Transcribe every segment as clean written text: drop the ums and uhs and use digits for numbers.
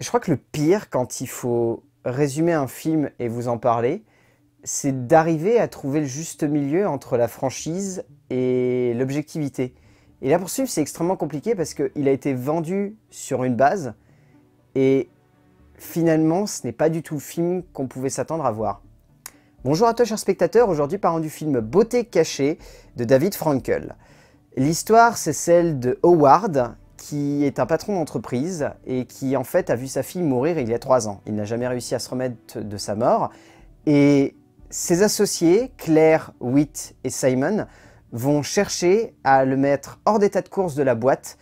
Je crois que le pire, quand il faut résumer un film et vous en parler, c'est d'arriver à trouver le juste milieu entre la franchise et l'objectivité. Et là, pour ce film, c'est extrêmement compliqué parce qu'il a été vendu sur une base et finalement, ce n'est pas du tout le film qu'on pouvait s'attendre à voir. Bonjour à toi, chers spectateurs. Aujourd'hui, parlons du film Beauté cachée de David Frankel. L'histoire, c'est celle de Howard, qui est un patron d'entreprise et qui en fait a vu sa fille mourir il y a 3 ans. Il n'a jamais réussi à se remettre de sa mort et ses associés, Claire, Whit et Simon, vont chercher à le mettre hors d'état de course de la boîte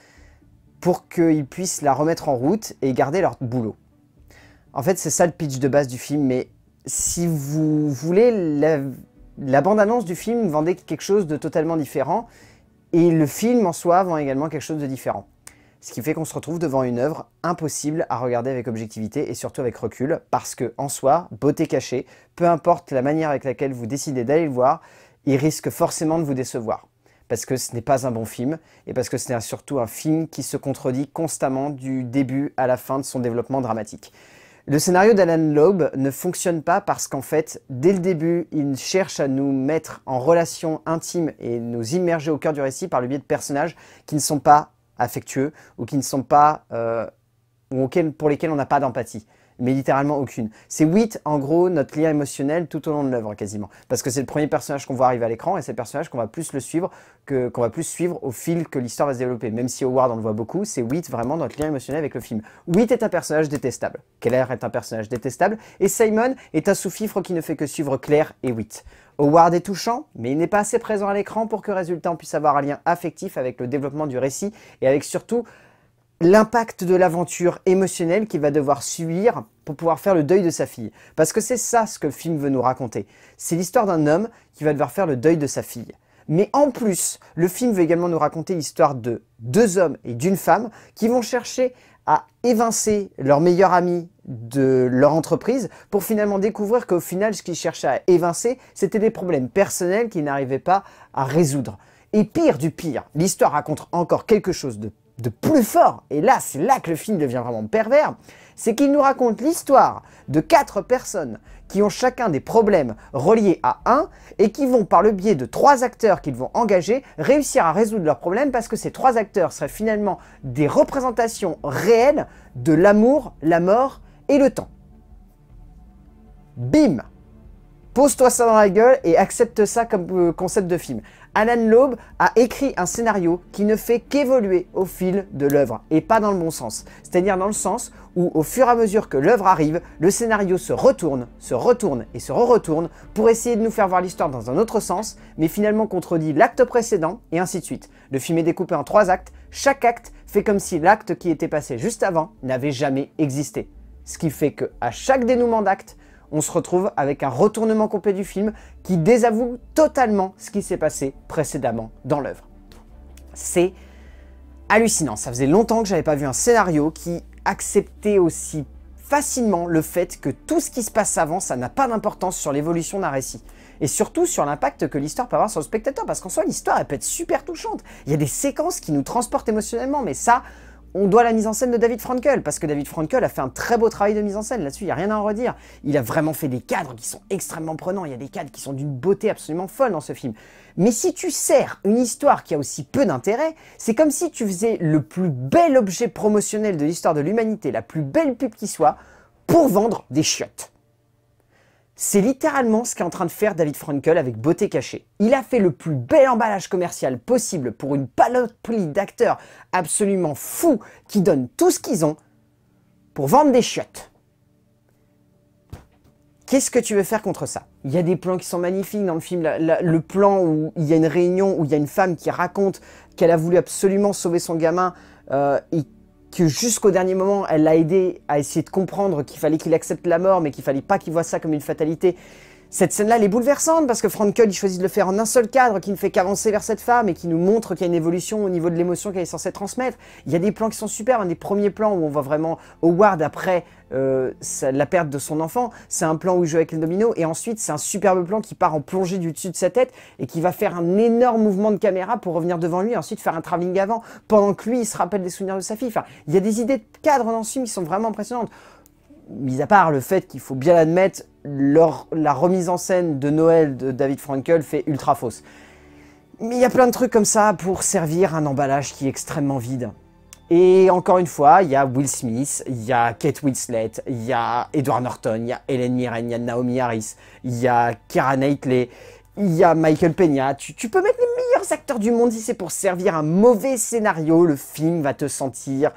pour qu'ils puissent la remettre en route et garder leur boulot. En fait, c'est ça le pitch de base du film, mais si vous voulez, la bande-annonce du film vendait quelque chose de totalement différent et le film en soi vend également quelque chose de différent. Ce qui fait qu'on se retrouve devant une œuvre impossible à regarder avec objectivité et surtout avec recul, parce que en soi, Beauté cachée, peu importe la manière avec laquelle vous décidez d'aller le voir, il risque forcément de vous décevoir. Parce que ce n'est pas un bon film, et parce que c'est surtout un film qui se contredit constamment du début à la fin de son développement dramatique. Le scénario d'Alan Loeb ne fonctionne pas parce qu'en fait, dès le début, il cherche à nous mettre en relation intime et nous immerger au cœur du récit par le biais de personnages qui ne sont pas affectueux ou qui ne sont pas pour lesquels on n'a pas d'empathie, mais littéralement aucune. C'est Whit, en gros, notre lien émotionnel tout au long de l'œuvre quasiment, parce que c'est le premier personnage qu'on voit arriver à l'écran et c'est le personnage qu'on va plus suivre au fil que l'histoire va se développer. Même si Howard on le voit beaucoup, c'est Whit vraiment notre lien émotionnel avec le film. Whit est un personnage détestable, Claire est un personnage détestable et Simon est un sous-fifre qui ne fait que suivre Claire et Whit. Howard est touchant, mais il n'est pas assez présent à l'écran pour que, résultat, on puisse avoir un lien affectif avec le développement du récit et avec surtout l'impact de l'aventure émotionnelle qu'il va devoir subir pour pouvoir faire le deuil de sa fille. Parce que c'est ça ce que le film veut nous raconter. C'est l'histoire d'un homme qui va devoir faire le deuil de sa fille. Mais en plus, le film veut également nous raconter l'histoire de 2 hommes et d'une femme qui vont chercher à évincer leur meilleur ami de leur entreprise pour finalement découvrir qu'au final, ce qu'ils cherchaient à évincer, c'était des problèmes personnels qu'ils n'arrivaient pas à résoudre. Et pire du pire, l'histoire raconte encore quelque chose de plus fort, et là, c'est là que le film devient vraiment pervers, c'est qu'il nous raconte l'histoire de 4 personnes qui ont chacun des problèmes reliés à un et qui vont, par le biais de 3 acteurs qu'ils vont engager, réussir à résoudre leurs problèmes parce que ces 3 acteurs seraient finalement des représentations réelles de l'amour, la mort et le temps. Bim! Pose-toi ça dans la gueule et accepte ça comme concept de film. Alan Loeb a écrit un scénario qui ne fait qu'évoluer au fil de l'œuvre, et pas dans le bon sens. C'est-à-dire dans le sens où, au fur et à mesure que l'œuvre arrive, le scénario se retourne et se re-retourne pour essayer de nous faire voir l'histoire dans un autre sens, mais finalement contredit l'acte précédent, et ainsi de suite. Le film est découpé en 3 actes, chaque acte fait comme si l'acte qui était passé juste avant n'avait jamais existé. Ce qui fait qu'à chaque dénouement d'acte, on se retrouve avec un retournement complet du film qui désavoue totalement ce qui s'est passé précédemment dans l'œuvre. C'est hallucinant. Ça faisait longtemps que j'avais pas vu un scénario qui acceptait aussi facilement le fait que tout ce qui se passe avant, ça n'a pas d'importance sur l'évolution d'un récit. Et surtout sur l'impact que l'histoire peut avoir sur le spectateur, parce qu'en soi, l'histoire, elle peut être super touchante. Il y a des séquences qui nous transportent émotionnellement, mais ça, on doit la mise en scène de David Frankel, parce que David Frankel a fait un très beau travail de mise en scène, là-dessus il n'y a rien à en redire. Il a vraiment fait des cadres qui sont extrêmement prenants, il y a des cadres qui sont d'une beauté absolument folle dans ce film. Mais si tu sers une histoire qui a aussi peu d'intérêt, c'est comme si tu faisais le plus bel objet promotionnel de l'histoire de l'humanité, la plus belle pub qui soit, pour vendre des chiottes. C'est littéralement ce qu'est en train de faire David Frankel avec Beauté cachée. Il a fait le plus bel emballage commercial possible pour une panoplie d'acteurs absolument fous qui donnent tout ce qu'ils ont pour vendre des chiottes. Qu'est-ce que tu veux faire contre ça? Il y a des plans qui sont magnifiques dans le film. Le plan où il y a une réunion, où il y a une femme qui raconte qu'elle a voulu absolument sauver son gamin et que jusqu'au dernier moment, elle l'a aidé à essayer de comprendre qu'il fallait qu'il accepte la mort, mais qu'il fallait pas qu'il voie ça comme une fatalité. Cette scène-là, elle est bouleversante parce que Frankel, il choisit de le faire en un seul cadre qui ne fait qu'avancer vers cette femme et qui nous montre qu'il y a une évolution au niveau de l'émotion qu'elle est censée transmettre. Il y a des plans qui sont superbes, un des premiers plans où on voit vraiment Howard après la perte de son enfant, c'est un plan où il joue avec le domino et ensuite c'est un superbe plan qui part en plongée du dessus de sa tête et qui va faire un énorme mouvement de caméra pour revenir devant lui et ensuite faire un travelling avant pendant que lui il se rappelle des souvenirs de sa fille. Enfin, il y a des idées de cadre dans ce film qui sont vraiment impressionnantes. Mis à part le fait qu'il faut bien l'admettre, la remise en scène de Noël de David Frankel fait ultra fausse. Mais il y a plein de trucs comme ça pour servir un emballage qui est extrêmement vide. Et encore une fois, il y a Will Smith, il y a Kate Winslet, il y a Edward Norton, il y a Helen Mirren, il y a Naomi Harris, il y a Keira Knightley, il y a Michael Peña. Tu peux mettre les meilleurs acteurs du monde si c'est pour servir un mauvais scénario. Le film va te sentir...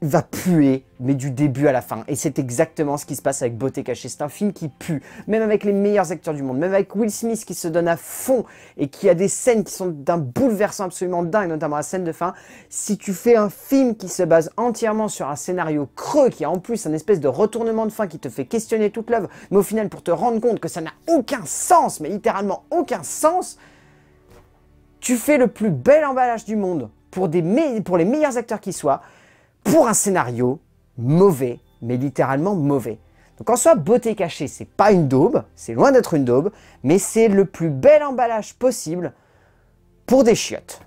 va puer, mais du début à la fin. Et c'est exactement ce qui se passe avec Beauté cachée. C'est un film qui pue, même avec les meilleurs acteurs du monde, même avec Will Smith qui se donne à fond et qui a des scènes qui sont d'un bouleversant absolument dingue, notamment la scène de fin. Si tu fais un film qui se base entièrement sur un scénario creux, qui a en plus un espèce de retournement de fin qui te fait questionner toute l'œuvre, mais au final pour te rendre compte que ça n'a aucun sens, mais littéralement aucun sens, tu fais le plus bel emballage du monde pour les meilleurs acteurs qui soient, pour un scénario mauvais, mais littéralement mauvais. Donc en soi, Beauté cachée, c'est pas une daube, c'est loin d'être une daube, mais c'est le plus bel emballage possible pour des chiottes.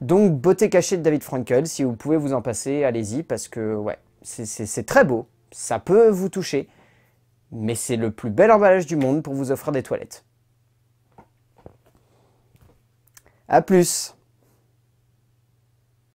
Donc Beauté cachée de David Frankel, si vous pouvez vous en passer, allez-y, parce que ouais, c'est très beau, ça peut vous toucher, mais c'est le plus bel emballage du monde pour vous offrir des toilettes. À plus.